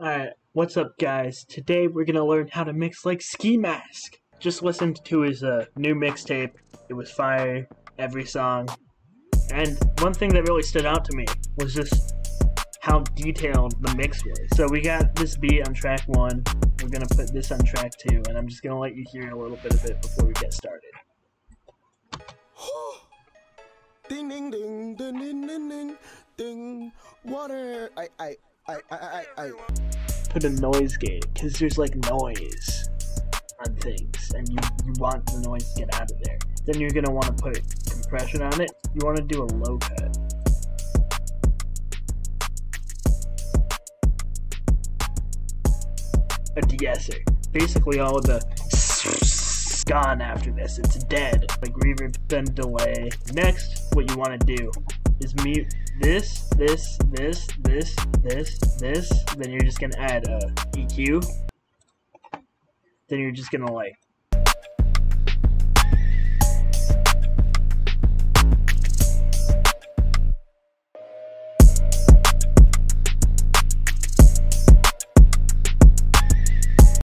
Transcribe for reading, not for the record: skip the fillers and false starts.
Alright, what's up guys? Today we're gonna learn how to mix like Ski Mask. Just listened to his new mixtape. It was fire, every song. And one thing that really stood out to me was just how detailed the mix was. So we got this beat on track 1, we're gonna put this on track 2, and I'm just gonna let you hear a little bit of it before we get started. Ding ding ding ding ding ding ding ding. Water. I put a noise gate because there's like noise on things, and you want the noise to get out of there. Then you're gonna want to put compression on it. You want to do a low cut. A de-esser. Basically all of the gone after this. It's dead. Like reverb, then delay. Next, what you want to do is mute this, then you're just gonna add EQ, then you're just gonna like